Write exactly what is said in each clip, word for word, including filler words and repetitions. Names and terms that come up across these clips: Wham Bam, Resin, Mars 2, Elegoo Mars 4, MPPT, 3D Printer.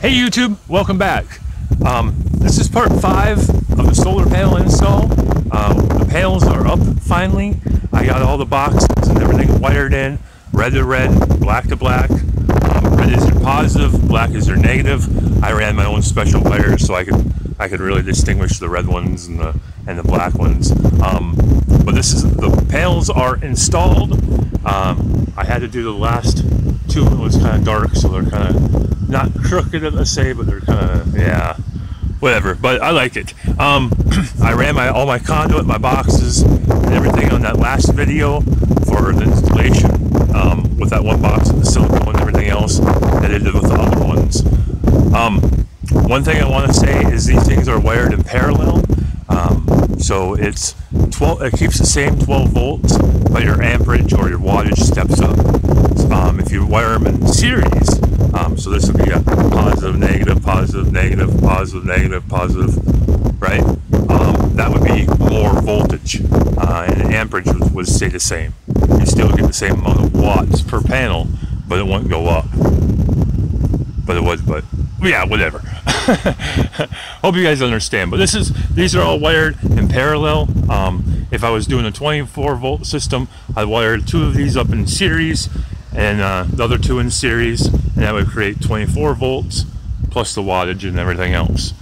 Hey YouTube, welcome back. Um, this is part five of the solar panel install. Uh, the panels are up finally. I got all the boxes and everything wired in, red to red, black to black. Um, red is their positive, black is their negative. I ran my own special wires so I could I could really distinguish the red ones and the and the black ones. Um, but this is the panels are installed. Um, I had to do the last two. It was kind of dark, so they're kind of not crooked, let's say, but they're kind of, yeah, whatever, but I like it. Um, I ran my all my conduit, my boxes, and everything on that last video for the installation um, with that one box and the silicone and everything else that I did with the other ones. Um, one thing I want to say is these things are wired in parallel, um, so it's twelve. It keeps the same twelve volts, but your amperage or your wattage steps up. Um, if you wire them in series, Um, so this would be a positive, negative, positive, negative, positive, negative, positive, right? Um, that would be more voltage, uh, and the amperage would, would stay the same. You still get the same amount of watts per panel, but it won't go up. But it would, but yeah, whatever. Hope you guys understand. But this is these are all wired in parallel. Um, if I was doing a twenty-four volt system, I'd wire two of these up in series, and uh, the other two in series, and that would create twenty-four volts plus the wattage and everything else.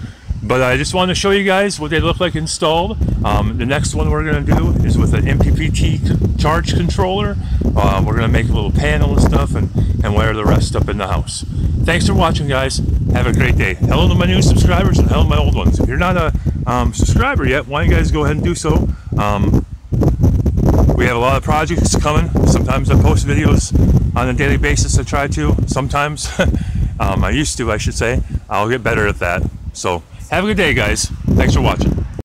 But I just wanted to show you guys what they look like installed. Um, the next one we're going to do is with an M P P T charge controller. Uh, we're going to make a little panel and stuff and, and wire the rest up in the house. Thanks for watching, guys. Have a great day. Hello to my new subscribers and hello to my old ones. If you're not a um, subscriber yet, why don't you guys go ahead and do so. Um, We have a lot of projects coming. Sometimes I post videos on a daily basis. I try to. Sometimes. um, I used to, I should say. I'll get better at that. So, have a good day, guys. Thanks for watching.